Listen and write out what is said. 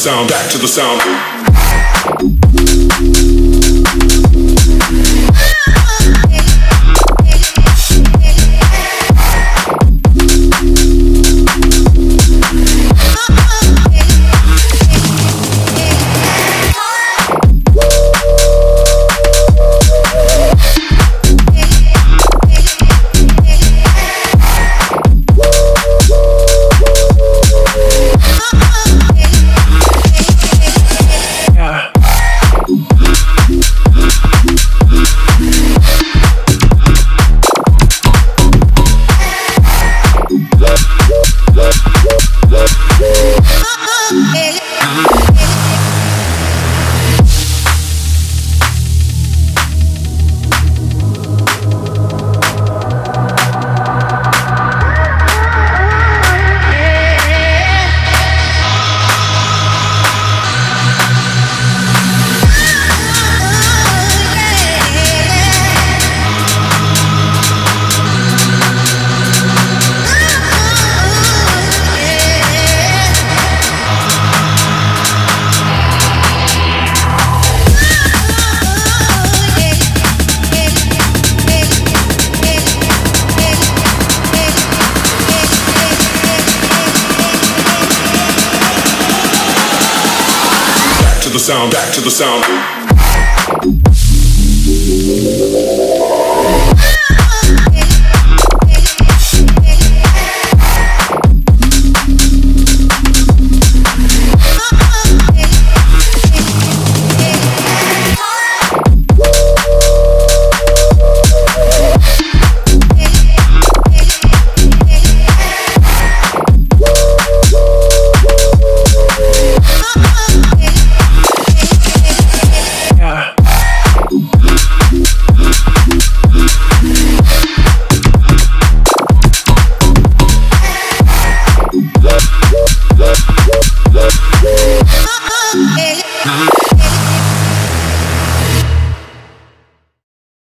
sound, back to the sound. Sound, back to the sound.